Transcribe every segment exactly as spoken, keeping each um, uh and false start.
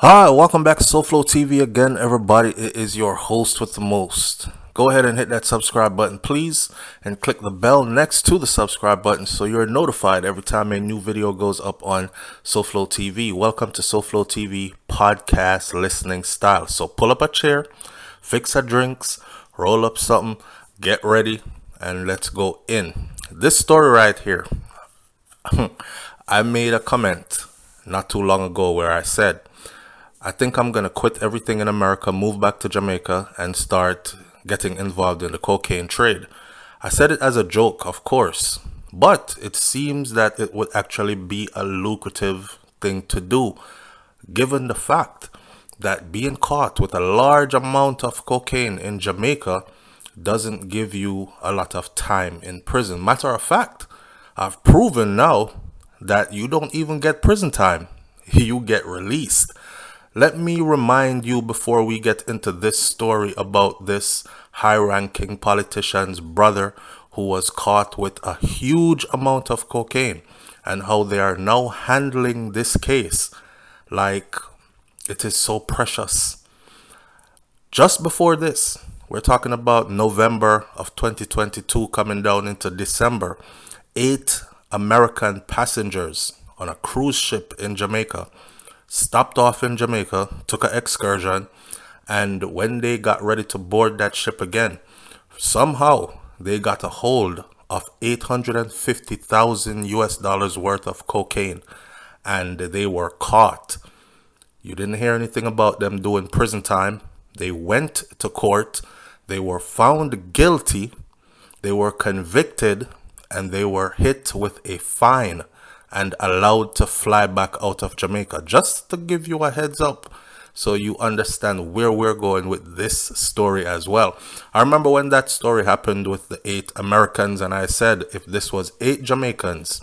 Hi, welcome back to SoFlow T V again, everybody. It is your host with the most. Go ahead and hit that subscribe button, please, and click the bell next to the subscribe button so you're notified every time a new video goes up on SoFlow T V. Welcome to SoFlow T V podcast listening style. So pull up a chair, fix our drinks, roll up something, get ready, and let's go in. This story right here, I made a comment not too long ago where I said, I think I'm going to quit everything in America, move back to Jamaica, and start getting involved in the cocaine trade. I said it as a joke, of course, but it seems that it would actually be a lucrative thing to do, given the fact that being caught with a large amount of cocaine in Jamaica doesn't give you a lot of time in prison. Matter of fact, I've proven now that you don't even get prison time. You get released. Let me remind you before we get into this story about this high-ranking politician's brother who was caught with a huge amount of cocaine and how they are now handling this case like it is so precious. Just before this, we're talking about November of twenty twenty-two coming down into December. Eight American passengers on a cruise ship in Jamaica stopped off in Jamaica, took an excursion, and when they got ready to board that ship again, somehow they got a hold of eight hundred fifty thousand U S dollars worth of cocaine, and they were caught. You didn't hear anything about them doing prison time. They went to court, they were found guilty, they were convicted, and they were hit with a fine and allowed to fly back out of Jamaica. Just to give you a heads up so you understand where we're going with this story as well. I remember when that story happened with the eight Americans, and I said if this was eight Jamaicans,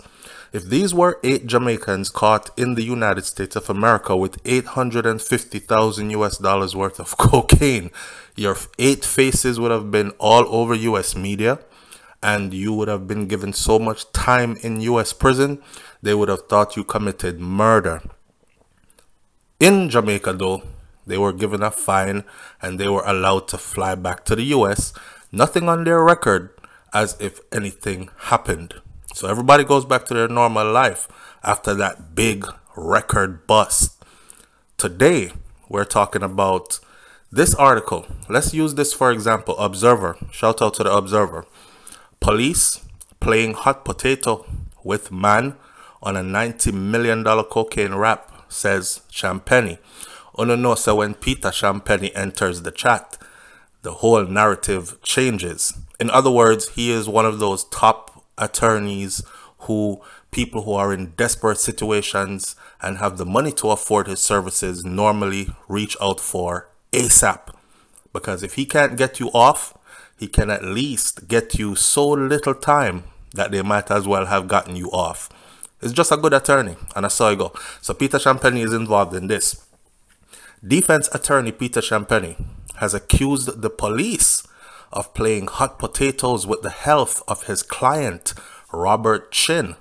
if these were eight Jamaicans caught in the United States of America with eight hundred fifty thousand U S dollars worth of cocaine, your eight faces would have been all over U S media. And you would have been given so much time in U S prison, they would have thought you committed murder. In Jamaica, though, they were given a fine and they were allowed to fly back to the U S. Nothing on their record as if anything happened. So everybody goes back to their normal life after that big record bust. Today, we're talking about this article. Let's use this for example. Observer. Shout out to the Observer. Police playing hot potato with man on a ninety million dollar cocaine rap, says Champagnie. Uno knows so when Peter Champagnie enters the chat, the whole narrative changes. In other words, he is one of those top attorneys who people who are in desperate situations and have the money to afford his services normally reach out for ASAP. Because if he can't get you off, he can at least get you so little time that they might as well have gotten you off. It's just a good attorney, and I saw you go. So Peter Champagnie is involved in this. Defense attorney Peter Champagnie has accused the police of playing hot potatoes with the health of his client, Robert Chin.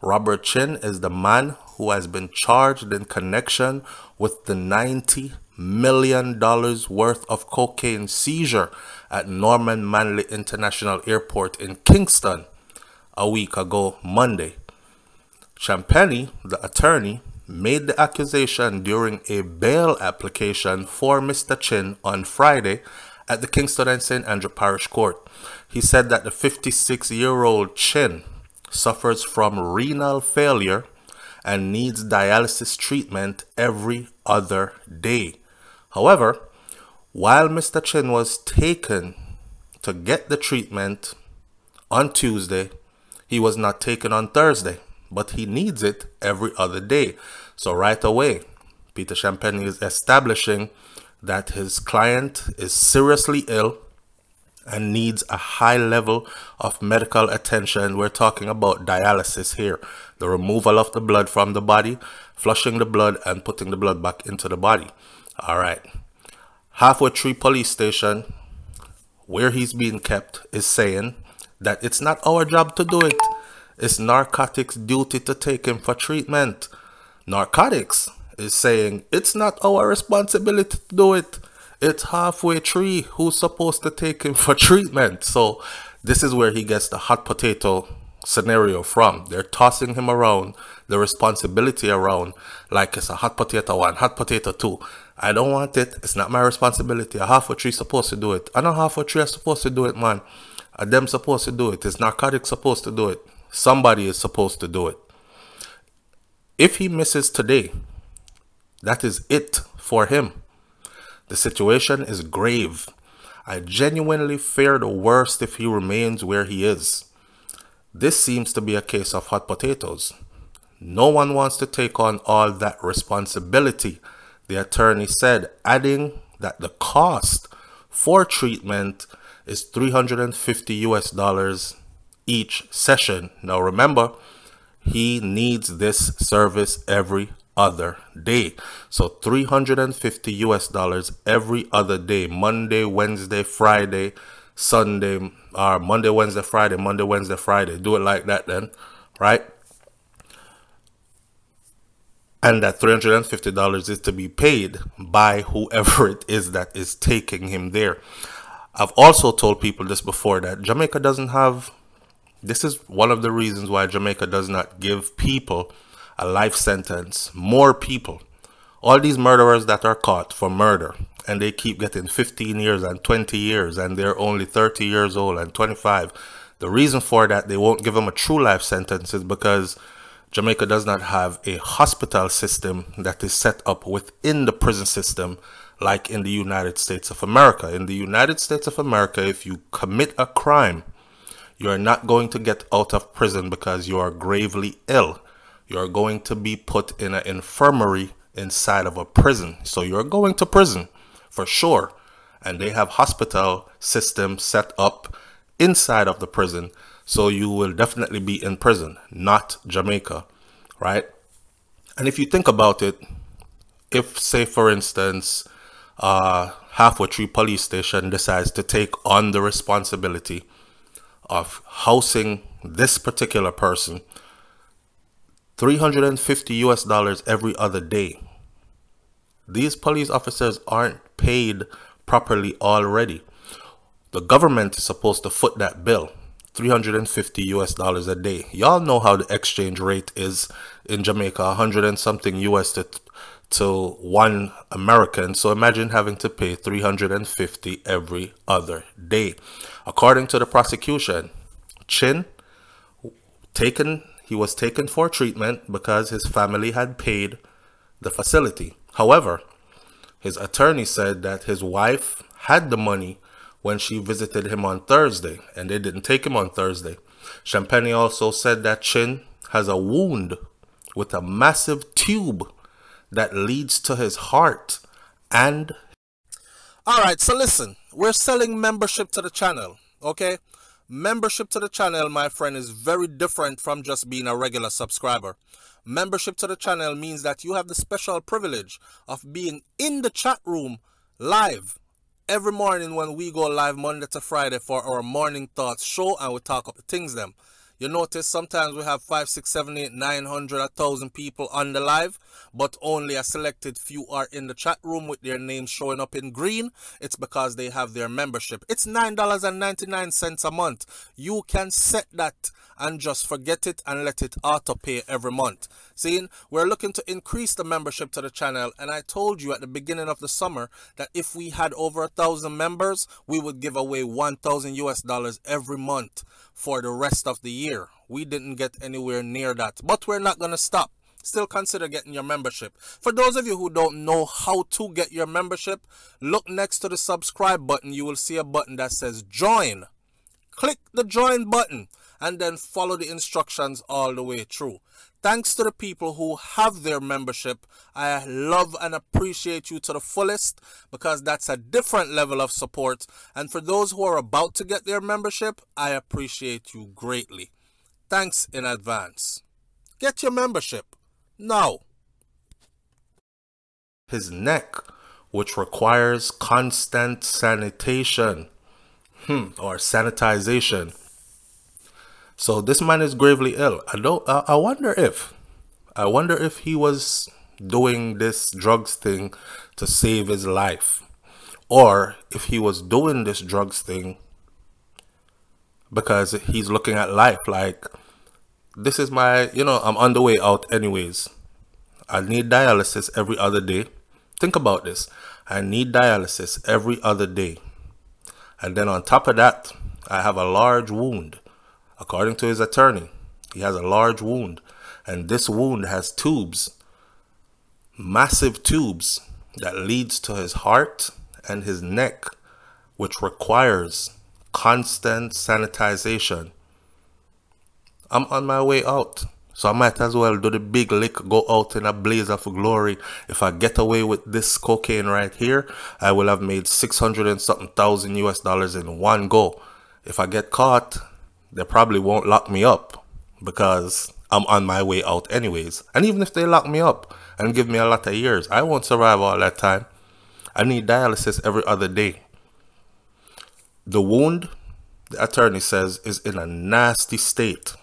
Robert Chin is the man who has been charged in connection with the ninety million dollars worth of cocaine seizure at Norman Manley International Airport in Kingston a week ago Monday. Champagnie, the attorney, made the accusation during a bail application for Mister Chin on Friday at the Kingston and Saint Andrew Parish Court. He said that the fifty-six-year-old Chin suffers from renal failure and needs dialysis treatment every other day. However, while Mister Chin was taken to get the treatment on Tuesday, he was not taken on Thursday, but he needs it every other day. So right away, Peter Champagnie is establishing that his client is seriously ill and needs a high level of medical attention. We're talking about dialysis here, the removal of the blood from the body, flushing the blood and putting the blood back into the body. All right. Halfway Tree police station, where he's being kept, is saying that it's not our job to do it. It's narcotics' duty to take him for treatment. Narcotics is saying it's not our responsibility to do it. It's Halfway Tree who's supposed to take him for treatment. So this is where he gets the hot potato scenario from. They're tossing him around, the responsibility around, like it's a hot potato one, hot potato two. I don't want it. It's not my responsibility. A Halfway Tree supposed to do it. I know Halfway Tree are supposed to do it, man. Are them supposed to do it? Is narcotics supposed to do it? Somebody is supposed to do it. If he misses today, that is it for him. The situation is grave. I genuinely fear the worst if he remains where he is. This seems to be a case of hot potatoes. No one wants to take on all that responsibility. The attorney said, adding that the cost for treatment is three hundred fifty U S dollars each session. Now remember, he needs this service every other day. So three hundred fifty U S dollars every other day, Monday, Wednesday, Friday, Sunday, or Monday, Wednesday, Friday, Monday, Wednesday, Friday. Do it like that then, right? And that three hundred fifty dollars is to be paid by whoever it is that is taking him there. I've also told people this before, that Jamaica doesn't have, this is one of the reasons why Jamaica does not give people a life sentence, more people. All these murderers that are caught for murder, and they keep getting fifteen years and twenty years, and they're only thirty years old and twenty-five. The reason for that, they won't give them a true life sentence, is because Jamaica does not have a hospital system that is set up within the prison system like in the United States of America. In the United States of America, if you commit a crime, you are not going to get out of prison because you are gravely ill. You are going to be put in an infirmary inside of a prison. So you're going to prison for sure. And they have hospital systems set up inside of the prison. So you will definitely be in prison, not Jamaica, right? And if you think about it, if, say, for instance, uh, Halfway Tree Police Station decides to take on the responsibility of housing this particular person, three hundred fifty U S dollars every other day. These police officers aren't paid properly already. The government is supposed to foot that bill, three hundred fifty U S dollars a day. Y'all know how the exchange rate is in Jamaica, one hundred and something U S to, to one American. So imagine having to pay three hundred fifty every other day. According to the prosecution, Chin, taken, he was taken for treatment because his family had paid the facility. However, his attorney said that his wife had the money when she visited him on Thursday, and they didn't take him on Thursday. Champagnie also said that Chin has a wound with a massive tube that leads to his heart. And all right, so listen, we're selling membership to the channel, okay? Membership to the channel, my friend, is very different from just being a regular subscriber. Membership to the channel means that you have the special privilege of being in the chat room live every morning when we go live Monday to Friday for our morning thoughts show, and we talk up the things them. You notice sometimes we have five, six, seven, eight, nine hundred, a thousand people on the live, but only a selected few are in the chat room with their names showing up in green. It's because they have their membership. It's nine dollars and ninety-nine cents a month. You can set that and just forget it and let it auto pay every month. Seeing, we're looking to increase the membership to the channel, and I told you at the beginning of the summer that if we had over a thousand members, we would give away one thousand U S dollars every month for the rest of the year. We didn't get anywhere near that, but we're not gonna stop. Still consider getting your membership. For those of you who don't know how to get your membership, look next to the subscribe button. You will see a button that says join. Click the join button and then follow the instructions all the way through. Thanks to the people who have their membership. I love and appreciate you to the fullest, because that's a different level of support. And for those who are about to get their membership, I appreciate you greatly. Thanks in advance. Get your membership now. His neck, which requires constant sanitation hmm, or sanitization. So this man is gravely ill. I don't. I wonder if, I wonder if he was doing this drugs thing to save his life, or if he was doing this drugs thing because he's looking at life like, this is my, you know, I'm on the way out anyways. I need dialysis every other day. Think about this. I need dialysis every other day. And then on top of that, I have a large wound. According to his attorney, he has a large wound. And this wound has tubes, massive tubes that leads to his heart and his neck, which requires constant sanitization. I'm on my way out, so I might as well do the big lick, go out in a blaze of glory. If I get away with this cocaine right here, I will have made six hundred and something thousand U S dollars in one go. If I get caught, they probably won't lock me up because I'm on my way out anyways. And even if they lock me up and give me a lot of years, I won't survive all that time. I need dialysis every other day. The wound, the attorney says, is in a nasty state.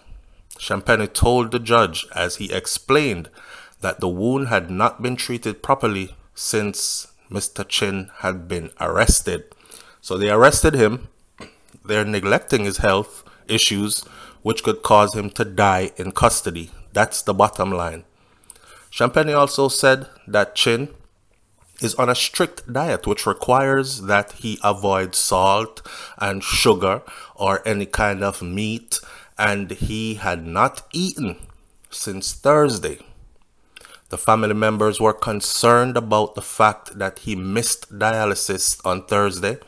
Champagnie told the judge as he explained that the wound had not been treated properly since Mister Chin had been arrested. So they arrested him. They're neglecting his health issues, which could cause him to die in custody. That's the bottom line. Champagnie also said that Chin is on a strict diet, which requires that he avoid salt and sugar or any kind of meat, and he had not eaten since Thursday. The family members were concerned about the fact that he missed dialysis on Thursday,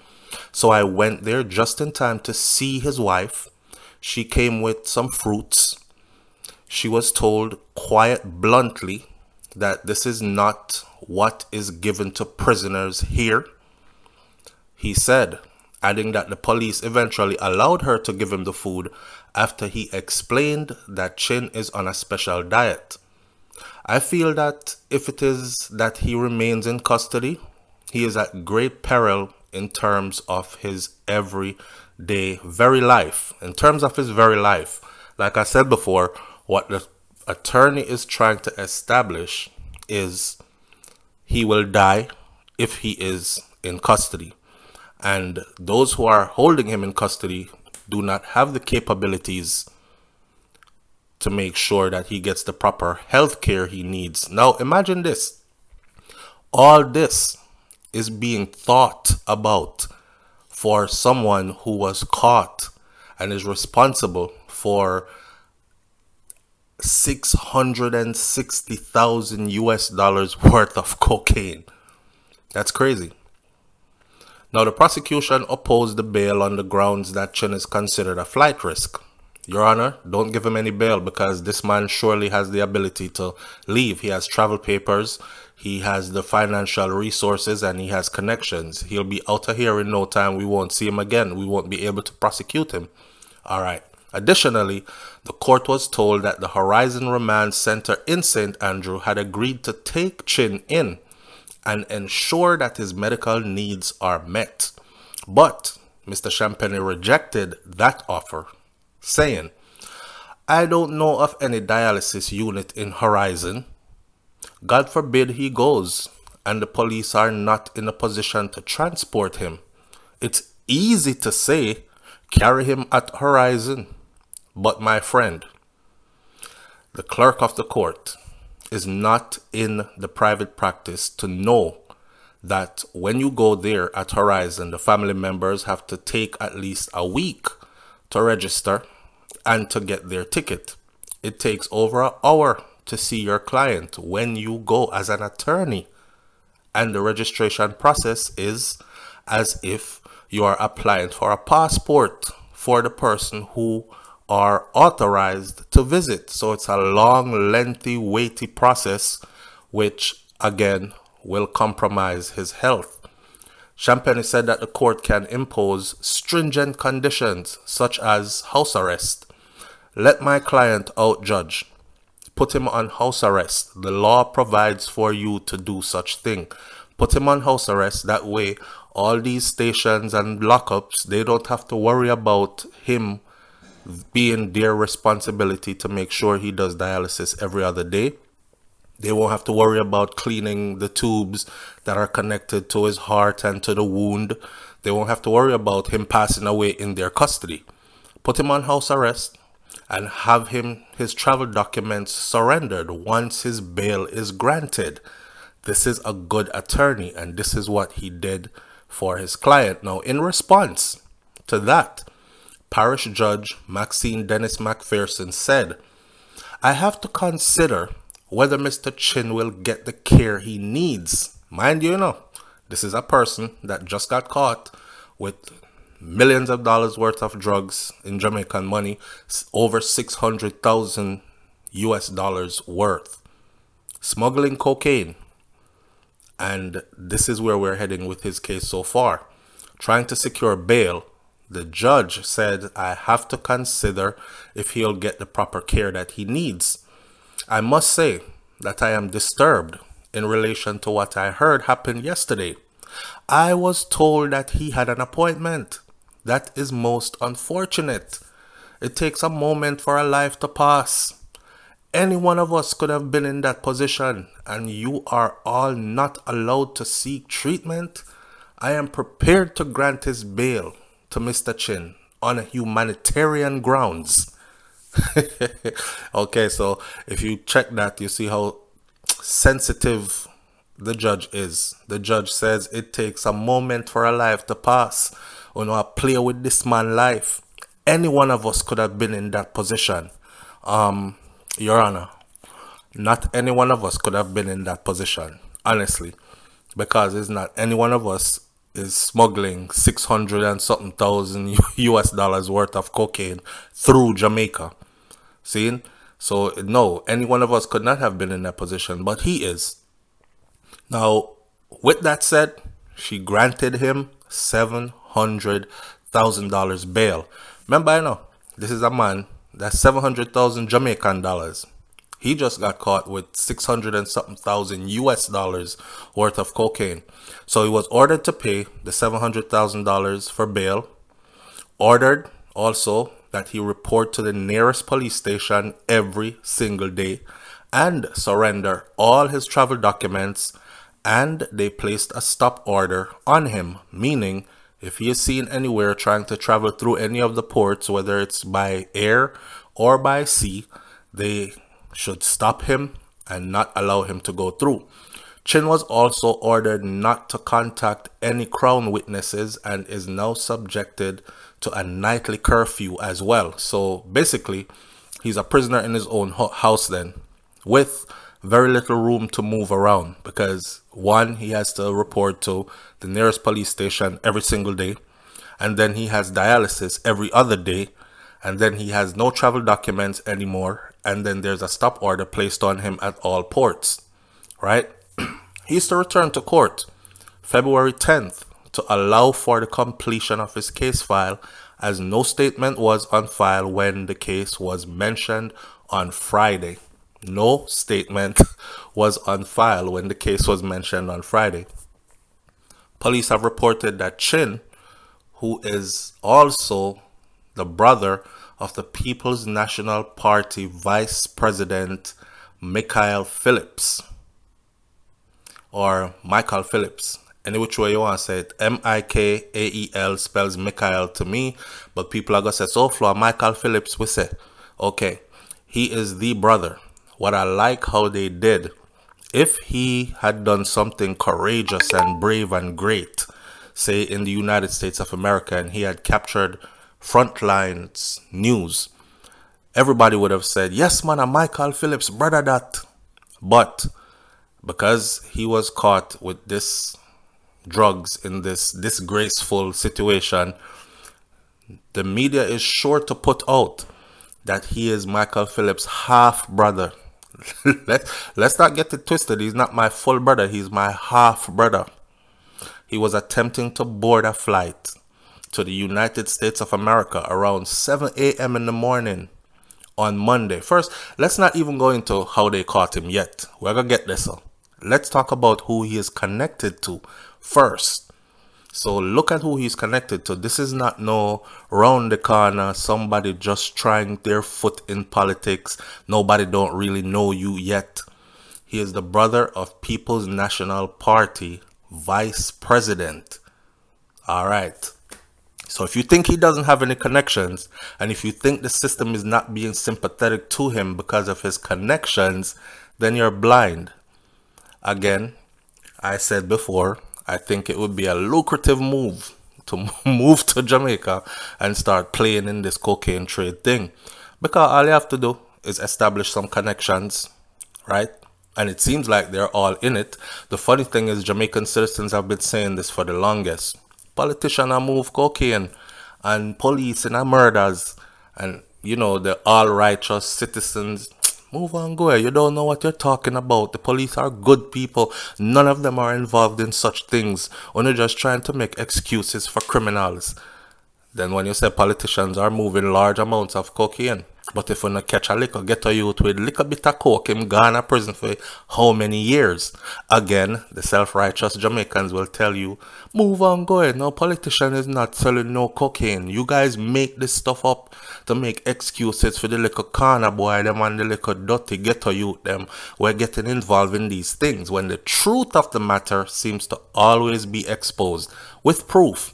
so I went there just in time to see his wife. She came with some fruits. She was told quite bluntly that this is not what is given to prisoners here, he said, adding that the police eventually allowed her to give him the food after he explained that Chin is on a special diet. I feel that if it is that he remains in custody, he is at great peril in terms of his everyday very life. In terms of his very life, like I said before, what the attorney is trying to establish is he will die if he is in custody. And those who are holding him in custody do not have the capabilities to make sure that he gets the proper health care he needs. Now, imagine this. All this is being thought about for someone who was caught and is responsible for six hundred and sixty thousand U S dollars worth of cocaine. That's crazy. Now, the prosecution opposed the bail on the grounds that Chin is considered a flight risk. Your Honor, don't give him any bail because this man surely has the ability to leave. He has travel papers, he has the financial resources, and he has connections. He'll be out of here in no time. We won't see him again. We won't be able to prosecute him. All right. Additionally, the court was told that the Horizon Remand Center in Saint Andrew had agreed to take Chin in and ensure that his medical needs are met. But Mister Champagnie rejected that offer, saying, "I don't know of any dialysis unit in Horizon. God forbid he goes, and the police are not in a position to transport him. It's easy to say, carry him at Horizon. But my friend, the clerk of the court is not in the private practice to know that when you go there at Horizon, the family members have to take at least a week to register and to get their ticket. It takes over an hour to see your client when you go as an attorney. And the registration process is as if you are applying for a passport for the person who are authorized to visit. So it's a long, lengthy, weighty process, which again will compromise his health." Champagnie said that the court can impose stringent conditions such as house arrest. "Let my client out, judge. Put him on house arrest. The law provides for you to do such thing. Put him on house arrest. That way, all these stations and lockups, they don't have to worry about him being their responsibility to make sure he does dialysis every other day. They won't have to worry about cleaning the tubes that are connected to his heart and to the wound. They won't have to worry about him passing away in their custody. Put him on house arrest and have him his travel documents surrendered once his bail is granted. This is a good attorney, and this is what he did for his client. Now, in response to that, Parish Judge Maxine Dennis MacPherson said, "I have to consider whether Mister Chin will get the care he needs." Mind you, you know, this is a person that just got caught with millions of dollars worth of drugs in Jamaican money, over six hundred thousand U S dollars worth, smuggling cocaine. And this is where we're heading with his case so far. Trying to secure bail, the judge said, "I have to consider if he'll get the proper care that he needs. I must say that I am disturbed in relation to what I heard happened yesterday. I was told that he had an appointment. That is most unfortunate. It takes a moment for a life to pass. Any one of us could have been in that position, and you are all not allowed to seek treatment. I am prepared to grant his bail to Mister Chin on humanitarian grounds." Okay, so if you check that, you see how sensitive the judge is. The judge says it takes a moment for a life to pass. You know, I play with this man's life. Any one of us could have been in that position. Um, Your Honor, not any one of us could have been in that position, honestly, because it's not any one of us is smuggling six hundred and something thousand U S dollars worth of cocaine through Jamaica. See? So, no, any one of us could not have been in that position, but he is. Now, with that said, she granted him seven hundred thousand dollars bail. Remember, I know, this is a man that's seven hundred thousand Jamaican dollars. He just got caught with six hundred and something thousand U S dollars worth of cocaine. So he was ordered to pay the seven hundred thousand dollars for bail. Ordered also that he report to the nearest police station every single day and surrender all his travel documents, and they placed a stop order on him, meaning if he is seen anywhere trying to travel through any of the ports, whether it's by air or by sea, they should stop him and not allow him to go through. Chin was also ordered not to contact any crown witnesses and is now subjected to a nightly curfew as well. So basically, he's a prisoner in his own house then, with very little room to move around, because one, he has to report to the nearest police station every single day, and then he has dialysis every other day, and then he has no travel documents anymore, and then there's a stop order placed on him at all ports, right? He's to return to court February tenth to allow for the completion of his case file, as no statement was on file when the case was mentioned on Friday. No statement was on file when the case was mentioned on Friday. Police have reported that Chin, who is also the brother of the People's National Party Vice President Mikael Phillips, or Mikael Phillips, any which way you want to say it, M I K A E L spells Mikael to me, but people are going to say, "So, Flo, Mikael Phillips," we say, okay, he is the brother. What I like how they did, if he had done something courageous and brave and great, say in the United States of America, and he had captured Frontline's news, everybody would have said, "Yes, man, I'm Mikael Phillips, brother that." But because he was caught with this drugs in this disgraceful situation, the media is sure to put out that he is Mikael Phillips' half-brother. Let's, let's not get it twisted. He's not my full brother. He's my half-brother. He was attempting to board a flight to the United States of America around seven A M in the morning on Monday. First, let's not even go into how they caught him yet. We're going to get this on. Let's talk about who he is connected to first. So look at who he's connected to. This is not no round the corner, somebody just trying their foot in politics. Nobody don't really know you yet. He is the brother of People's National Party Vice President. All right. So if you think he doesn't have any connections, and if you think the system is not being sympathetic to him because of his connections, then you're blind. Again, I said before, I think it would be a lucrative move to move to Jamaica and start playing in this cocaine trade thing. Because all you have to do is establish some connections, right? And it seems like they're all in it. The funny thing is, Jamaican citizens have been saying this for the longest. Politicians are move cocaine and police and murders, and you know, the all righteous citizens, move on, go ahead. You don't know what you're talking about. The police are good people. None of them are involved in such things. Only just trying to make excuses for criminals. Then when you say politicians are moving large amounts of cocaine, but if you not catch a liquor, get a youth with liquor bit of coke, him gone to prison for how many years? Again, the self-righteous Jamaicans will tell you, move on, go ahead. No politician is not selling no cocaine. You guys make this stuff up to make excuses for the liquor corner boy, them and the liquor dirty ghetto youth, them. We're getting involved in these things when the truth of the matter seems to always be exposed with proof.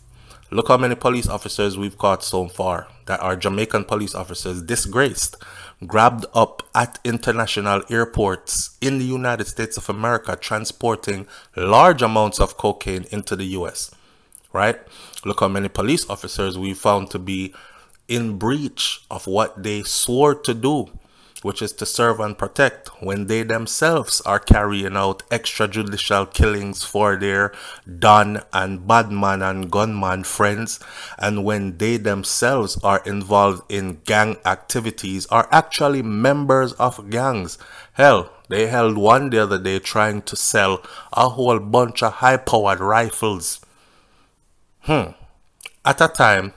Look how many police officers we've caught so far that are Jamaican police officers, disgraced, grabbed up at international airports in the United States of America, transporting large amounts of cocaine into the U S, right? Look how many police officers we found to be in breach of what they swore to do, which is to serve and protect, when they themselves are carrying out extrajudicial killings for their don and badman and gunman friends, and when they themselves are involved in gang activities, are actually members of gangs. Hell, they held one the other day trying to sell a whole bunch of high-powered rifles. Hmm. At a time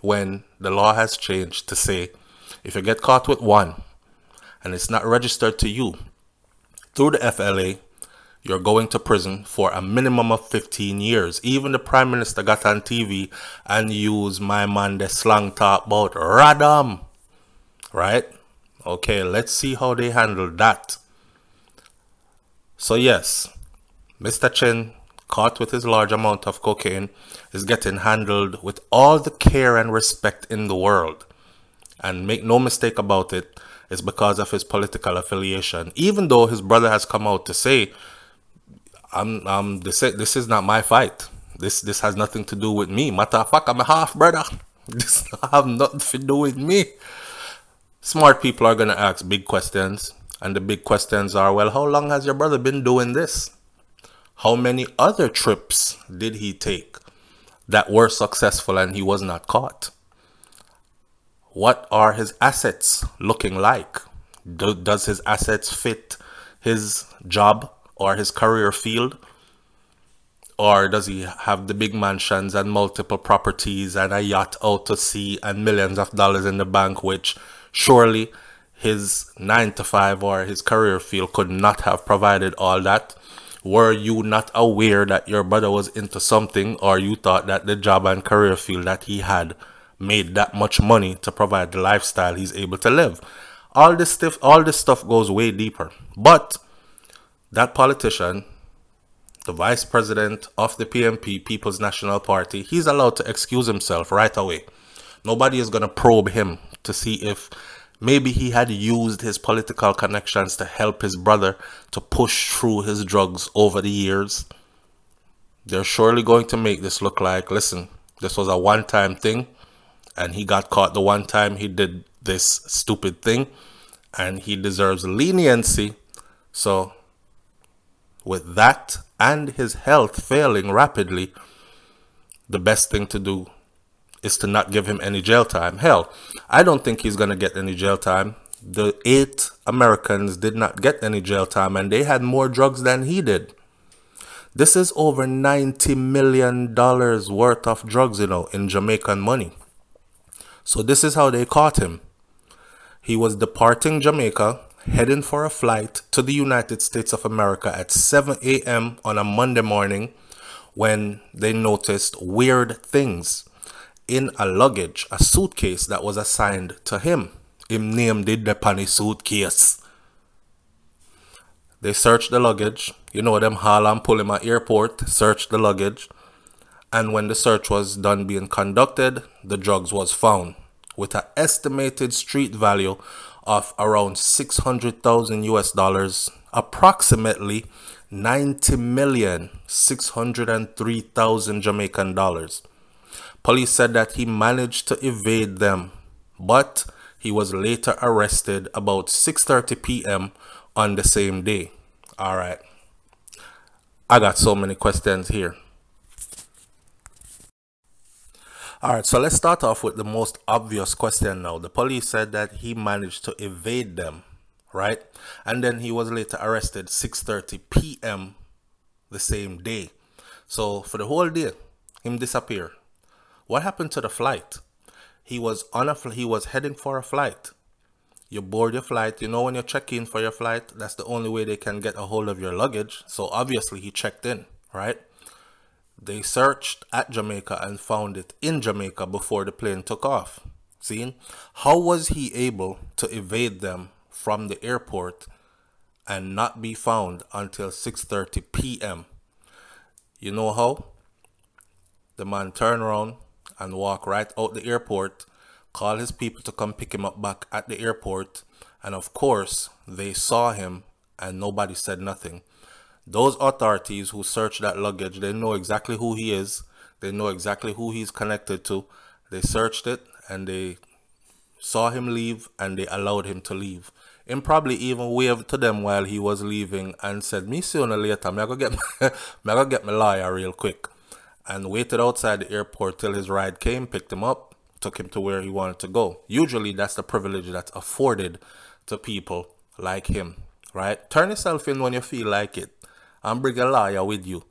when the law has changed to say, if you get caught with one, and it's not registered to you through the F L A, you're going to prison for a minimum of fifteen years. Even the Prime Minister got on T V and used my man the slang talk about radam, right? Okay, let's see how they handle that. So yes, Mister Chin, caught with his large amount of cocaine, is getting handled with all the care and respect in the world. And make no mistake about it, it's because of his political affiliation. Even though his brother has come out to say, I'm, I'm, this, this is not my fight. This, this has nothing to do with me. Matter of fact, I'm a half-brother. This have nothing to do with me. Smart people are going to ask big questions. And the big questions are, well, how long has your brother been doing this? How many other trips did he take that were successful and he was not caught? What are his assets looking like? Do, does his assets fit his job or his career field? Or does he have the big mansions and multiple properties and a yacht out to sea and millions of dollars in the bank, which surely his nine to five or his career field could not have provided all that? Were you not aware that your brother was into something, or you thought that the job and career field that he had made that much money to provide the lifestyle he's able to live? All this stuff, all this stuff goes way deeper. But that politician, the vice president of the P N P, People's National Party, he's allowed to excuse himself right away. Nobody is going to probe him to see if maybe he had used his political connections to help his brother to push through his drugs over the years. They're surely going to make this look like, listen, this was a one-time thing. And he got caught the one time he did this stupid thing, and he deserves leniency. So with that and his health failing rapidly, the best thing to do is to not give him any jail time. Hell, I don't think he's going to get any jail time. The eight Americans did not get any jail time, and they had more drugs than he did. This is over ninety million dollars worth of drugs, you know, in Jamaican money. So this is how they caught him. He was departing Jamaica, heading for a flight to the United States of America at seven A M on a Monday morning, when they noticed weird things in a luggage, a suitcase that was assigned to him. Him named it the Pani suitcase. They searched the luggage. You know them haul and pull him at airport, search the luggage. And when the search was done being conducted, the drugs was found with an estimated street value of around six hundred thousand U S dollars, approximately ninety million six hundred three thousand Jamaican dollars. Police said that he managed to evade them, but he was later arrested about six thirty p m on the same day. All right. I got so many questions here. All right, so let's start off with the most obvious question now. The police said that he managed to evade them, right? And then he was later arrested six thirty p m the same day. So for the whole day, him disappear. What happened to the flight? He was on a fl he was heading for a flight. You board your flight. You know when you check in for your flight, that's the only way they can get a hold of your luggage. So obviously he checked in, right? They searched at Jamaica and found it in Jamaica before the plane took off. See? How was he able to evade them from the airport and not be found until six thirty p m? You know how? The man turned around and walked right out the airport, called his people to come pick him up back at the airport, and of course, they saw him and nobody said nothing. Those authorities who search that luggage, they know exactly who he is. They know exactly who he's connected to. They searched it and they saw him leave and they allowed him to leave. And probably even waved to them while he was leaving and said, "Me see you later. I'm going to get my lawyer real quick." And waited outside the airport till his ride came, picked him up, took him to where he wanted to go. Usually that's the privilege that's afforded to people like him, right? Turn yourself in when you feel like it. And bring a lawyer with you.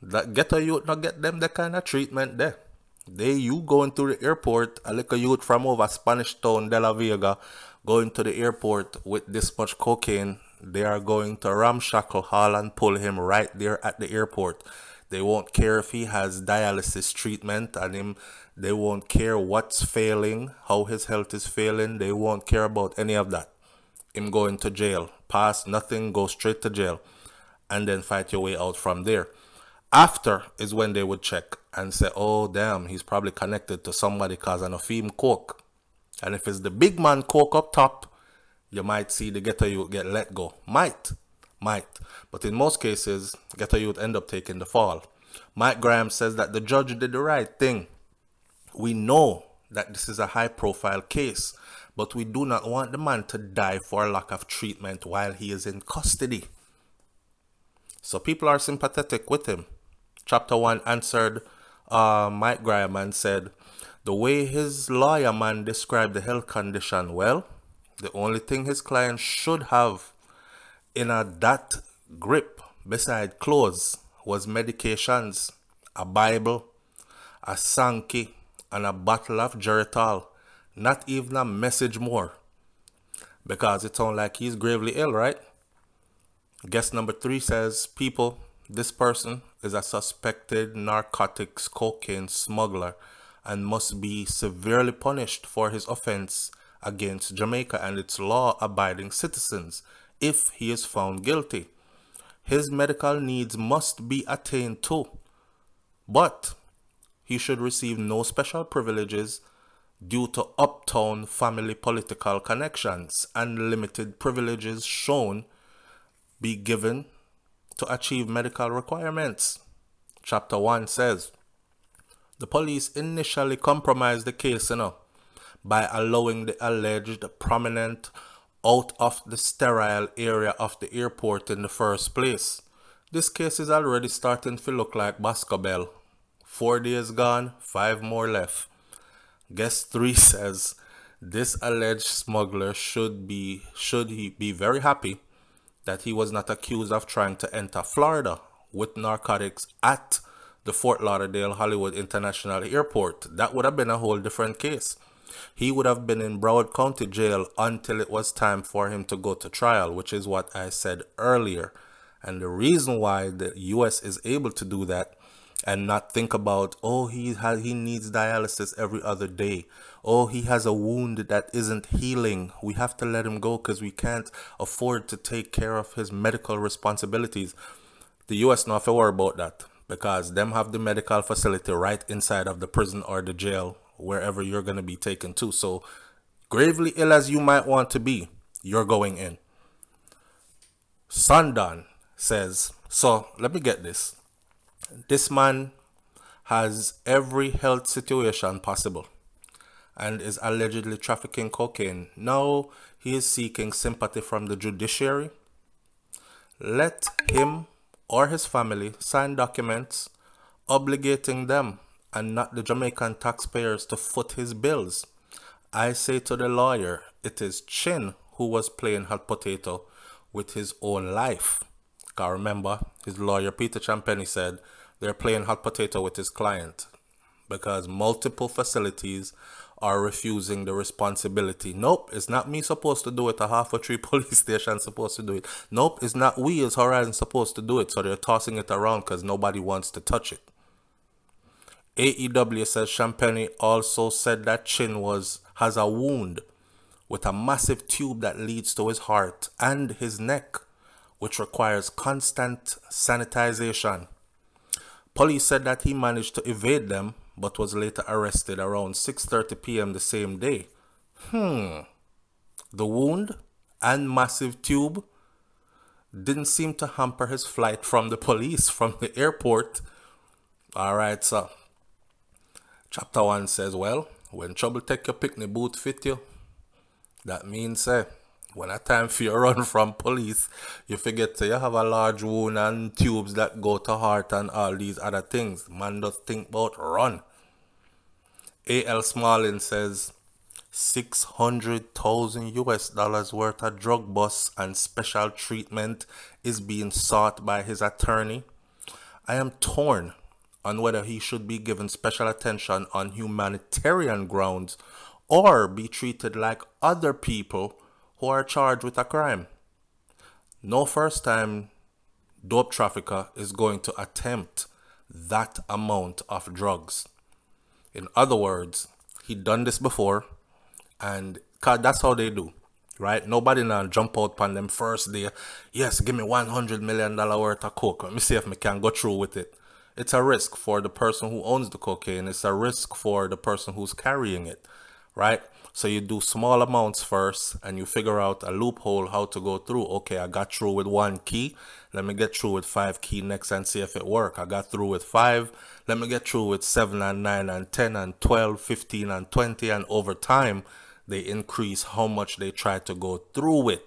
That ghetto youth not get them that kind of treatment there. They you going through the airport, a little youth from over Spanish Town, De La Vega, going to the airport with this much cocaine, they are going to ramshackle haul and pull him right there at the airport. They won't care if he has dialysis treatment and him. They won't care what's failing, how his health is failing. They won't care about any of that. Him going to jail. Pass nothing, go straight to jail. And then fight your way out from there. After is when they would check and say, "Oh, damn, he's probably connected to somebody because an Afim coke." And if it's the big man coke up top, you might see the ghetto youth get let go. Might, might. But in most cases, ghetto youth end up taking the fall. Mike Graham says that the judge did the right thing. We know that this is a high-profile case, but we do not want the man to die for lack of treatment while he is in custody. So people are sympathetic with him. Chapter one answered uh, Mike Graham and said, the way his lawyer man described the health condition, well, the only thing his client should have in a that grip beside clothes was medications, a Bible, a Sankey, and a bottle of Geritol. Not even a message more. Because it sounds like he's gravely ill, right? Guess number three says, people, this person is a suspected narcotics cocaine smuggler and must be severely punished for his offense against Jamaica and its law-abiding citizens if he is found guilty. His medical needs must be attained to, but he should receive no special privileges due to uptown family political connections and limited privileges shown be given to achieve medical requirements. Chapter one says, the police initially compromised the case, you know, by allowing the alleged prominent out of the sterile area of the airport in the first place. This case is already starting to look like basketball. Four days gone, five more left. Guess three says, this alleged smuggler should be, should he be very happy that he was not accused of trying to enter Florida with narcotics at the Fort Lauderdale Hollywood International Airport. That would have been a whole different case. He would have been in Broward County Jail until it was time for him to go to trial, which is what I said earlier. And the reason why the U S is able to do that and not think about, oh, he has, he needs dialysis every other day. Oh, he has a wound that isn't healing. We have to let him go because we can't afford to take care of his medical responsibilities. The U S not worry about that, because them have the medical facility right inside of the prison or the jail, wherever you're going to be taken to. So gravely ill as you might want to be, you're going in. Sundan says, so let me get this. This man has every health situation possible and is allegedly trafficking cocaine. Now he is seeking sympathy from the judiciary. Let him or his family sign documents obligating them and not the Jamaican taxpayers to foot his bills. I say to the lawyer, it is Chin who was playing hot potato with his own life. Because remember, his lawyer Peter Champagnie said they're playing hot potato with his client because multiple facilities are refusing the responsibility. Nope, it's not me supposed to do it. A Halfway Tree police station supposed to do it. Nope, it's not we as Horizon supposed to do it. So they're tossing it around because nobody wants to touch it. A E W says Champagnie also said that Chin was has a wound with a massive tube that leads to his heart and his neck, which requires constant sanitization. Police said that he managed to evade them, but was later arrested around six thirty p m the same day. Hmm. The wound and massive tube didn't seem to hamper his flight from the police from the airport. All right, so chapter one says, well, when trouble take your picnic boot fit you, that means, eh, when a time for you run from police, you forget to you have a large wound and tubes that go to heart and all these other things. Man does think about run. A L Smallin says six hundred thousand U S dollars worth of drug busts and special treatment is being sought by his attorney. I am torn on whether he should be given special attention on humanitarian grounds or be treated like other people who are charged with a crime. No first time dope trafficker is going to attempt that amount of drugs. In other words, he done this before, and that's how they do, right? Nobody now jump out on them first day. Yes, give me one hundred million dollars worth of coke. Let me see if I can go through with it. It's a risk for the person who owns the cocaine. It's a risk for the person who's carrying it, right? So you do small amounts first and you figure out a loophole how to go through. Okay, I got through with one key. Let me get through with five key next and see if it work. I got through with five. Let me get through with seven and nine and ten and twelve, fifteen and twenty. And over time, they increase how much they try to go through with.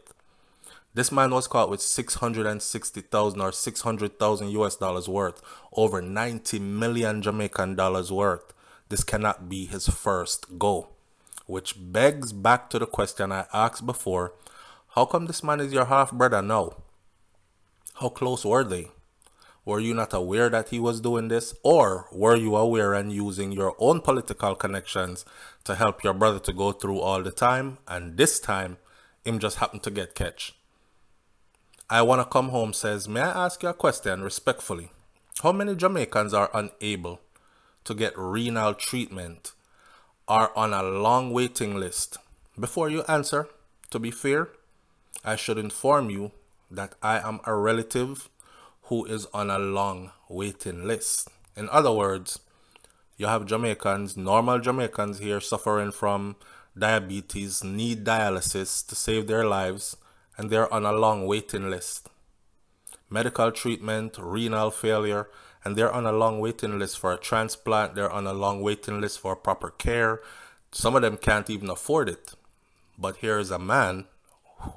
This man was caught with six hundred sixty thousand or six hundred thousand U S dollars worth, over ninety million Jamaican dollars worth. This cannot be his first go. Which begs back to the question I asked before. How come this man is your half-brother now? How close were they? Were you not aware that he was doing this? Or were you aware and using your own political connections to help your brother to go through all the time? And this time, him just happened to get catch. I Wanna Come Home says, may I ask you a question respectfully? How many Jamaicans are unable to get renal treatment, are on a long waiting list? Before you answer, to be fair, I should inform you that I am a relative who is on a long waiting list. In other words, you have Jamaicans, normal Jamaicans here suffering from diabetes, need dialysis to save their lives, and they're on a long waiting list. Medical treatment, renal failure, and they're on a long waiting list for a transplant. They're on a long waiting list for proper care. Some of them can't even afford it. But here is a man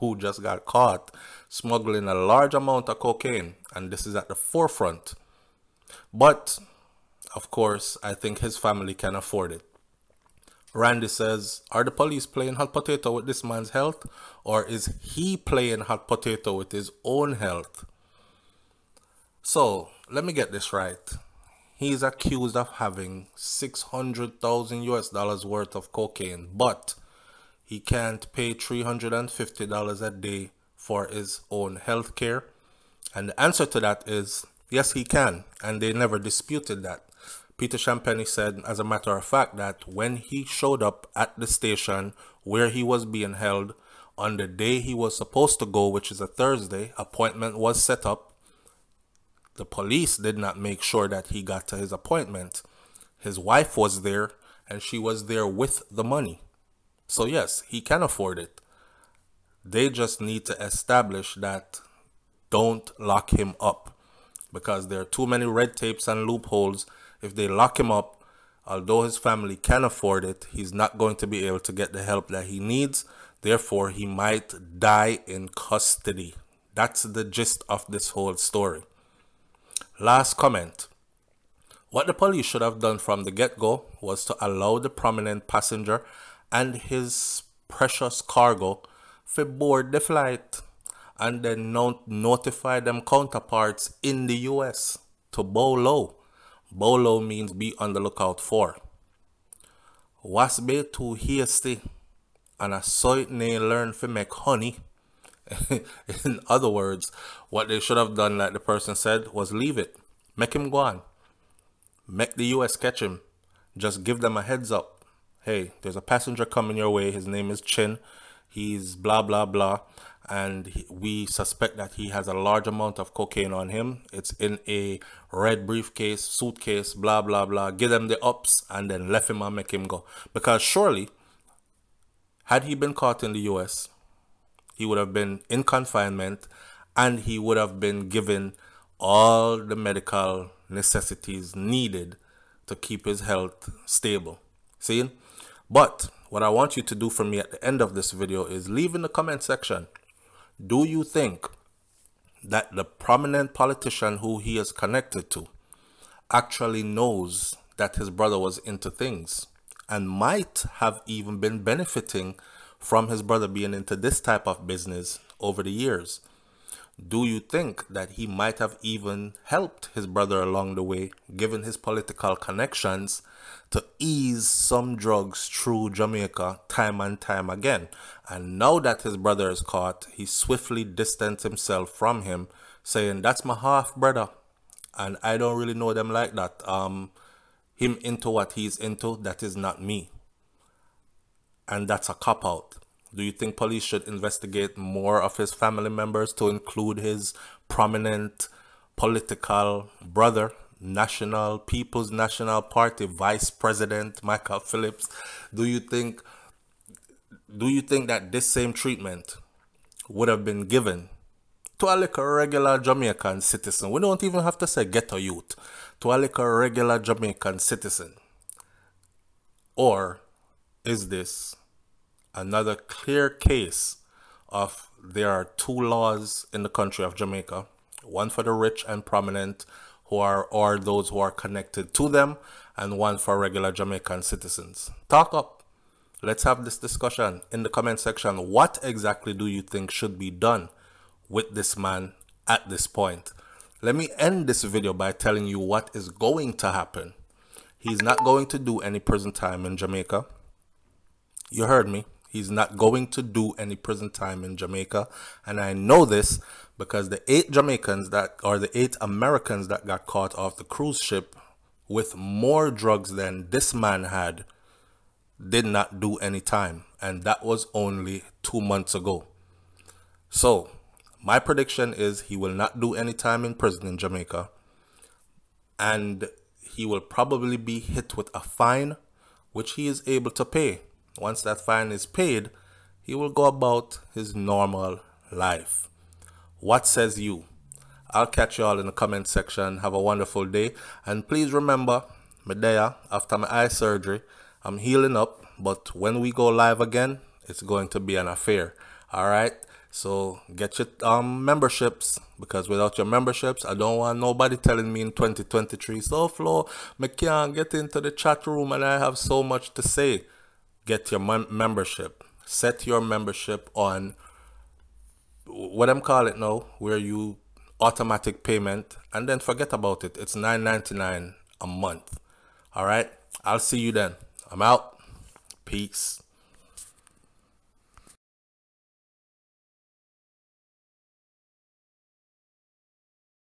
who just got caught smuggling a large amount of cocaine, and this is at the forefront. But, of course, I think his family can afford it. Randy says, are the police playing hot potato with this man's health, or is he playing hot potato with his own health? So, let me get this right. He is accused of having six hundred thousand U S dollars worth of cocaine, but he can't pay three hundred fifty dollars a day for his own health care. And the answer to that is Yes, he can, and they never disputed that. Peter Champagnie said, as a matter of fact, that when he showed up at the station where he was being held on the day he was supposed to go, which is a Thursday, appointment was set up. The police did not make sure that he got to his appointment. His wife was there, and she was there with the money. So yes, he can afford it. They just need to establish that don't lock him up, because there are too many red tapes and loopholes. If they lock him up, although his family can afford it, he's not going to be able to get the help that he needs. Therefore, he might die in custody. That's the gist of this whole story. Last comment. What the police should have done from the get-go was to allow the prominent passenger and his precious cargo to board the flight, and then not notify them counterparts in the U S to bow low. Bow low means be on the lookout for. Was be too hasty, and a sight they learn to make honey. In other words, what they should have done, like the person said, was leave it. Make him go on. Make the U S catch him. Just give them a heads up. Hey, there's a passenger coming your way. His name is Chin. He's blah, blah, blah. And we suspect that he has a large amount of cocaine on him. It's in a red briefcase, suitcase, blah, blah, blah. Give them the ups and then left him and make him go. Because surely, had he been caught in the U S, he would have been in confinement, and he would have been given all the medical necessities needed to keep his health stable. See? But what I want you to do for me at the end of this video is leave in the comment section, do you think that the prominent politician who he is connected to actually knows that his brother was into things and might have even been benefiting from his brother being into this type of business over the years? Do you think that he might have even helped his brother along the way, given his political connections, to ease some drugs through Jamaica time and time again? And now that his brother is caught, he swiftly distanced himself from him, saying, that's my half-brother, and I don't really know them like that. Um, him into what he's into, that is not me. And that's a cop-out. Do you think police should investigate more of his family members to include his prominent political brother, National People's National Party Vice President Mikael Phillips? Do you think do you think that this same treatment would have been given to a like a regular Jamaican citizen? We don't even have to say ghetto youth. To a like a regular Jamaican citizen. Or is this another clear case of there are two laws in the country of Jamaica, one for the rich and prominent who are or those who are connected to them, and one for regular Jamaican citizens? Talk up. Let's have this discussion in the comment section. What exactly do you think should be done with this man at this point? Let me end this video by telling you what is going to happen. He's not going to do any prison time in Jamaica. You heard me. He's not going to do any prison time in Jamaica. And I know this because the eight Jamaicans that or the eight Americans that got caught off the cruise ship with more drugs than this man had did not do any time. And that was only two months ago. So my prediction is he will not do any time in prison in Jamaica. And he will probably be hit with a fine, which he is able to pay. Once that fine is paid, he will go about his normal life. What says you? I'll catch you all in the comment section. Have a wonderful day. And please remember, my day after my eye surgery, I'm healing up. But when we go live again, it's going to be an affair. All right? So get your um, memberships, because without your memberships, I don't want nobody telling me in twenty twenty-three, so Flo, I can't get into the chat room and I have so much to say. Get your membership. Set your membership on what I'm calling it now, where you automatic payment, and then forget about it. It's nine ninety-nine a month. All right. I'll see you then. I'm out. Peace.